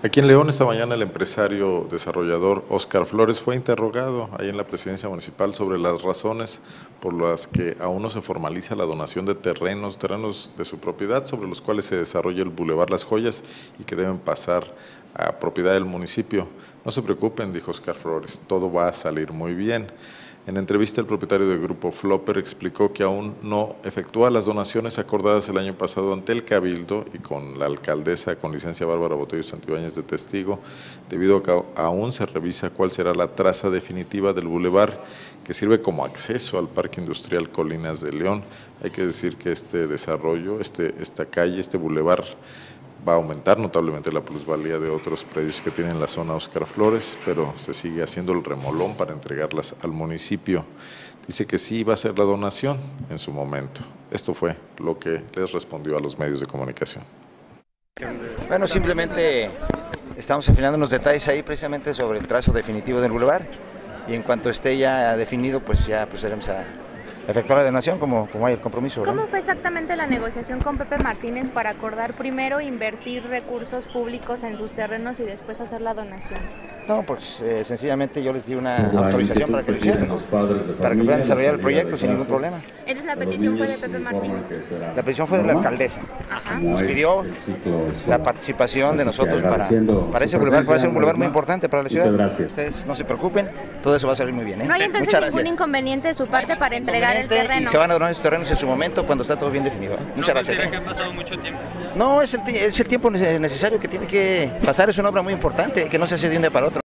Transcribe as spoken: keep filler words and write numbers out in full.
Aquí en León esta mañana el empresario desarrollador Óscar Flores fue interrogado ahí en la presidencia municipal sobre las razones por las que aún no se formaliza la donación de terrenos, terrenos de su propiedad sobre los cuales se desarrolla el Boulevard Las Joyas y que deben pasar a propiedad del municipio. No se preocupen, dijo Óscar Flores, todo va a salir muy bien. En entrevista, el propietario del Grupo Flopper explicó que aún no efectúa las donaciones acordadas el año pasado ante el Cabildo y con la alcaldesa con licencia Bárbara Botello Santibáñez de testigo, debido a que aún se revisa cuál será la traza definitiva del bulevar que sirve como acceso al Parque Industrial Colinas de León. Hay que decir que este desarrollo, este, esta calle, este bulevar, va a aumentar notablemente la plusvalía de otros predios que tiene en la zona Óscar Flores, pero se sigue haciendo el remolón para entregarlas al municipio. Dice que sí va a hacer la donación en su momento. Esto fue lo que les respondió a los medios de comunicación. Bueno, simplemente estamos afinando unos detalles ahí precisamente sobre el trazo definitivo del bulevar y en cuanto esté ya definido, pues ya procederemos a efectuar la donación como, como hay el compromiso, ¿verdad? ¿Cómo fue exactamente la negociación con Pepe Martínez para acordar primero invertir recursos públicos en sus terrenos y después hacer la donación? No, pues eh, sencillamente yo les di una autorización para que lo hicieran, ¿no? Para que puedan desarrollar el proyecto sin ningún problema. Entonces la petición fue de Pepe Martínez. La petición fue de la alcaldesa. Ajá. Nos pidió la participación de nosotros para, para ese bulevar, que va a ser un bulevar muy importante para la ciudad. Ustedes no se preocupen, todo eso va a salir muy bien, ¿eh? No hay entonces Muchas ningún gracias. inconveniente de su parte para entregar el terreno. Y se van a donar esos terrenos en su momento cuando está todo bien definido, ¿eh? Muchas no, gracias. ¿eh? Que han pasado mucho tiempo. No, es el, es el tiempo necesario que tiene que pasar, es una obra muy importante que no se hace de un día para otro.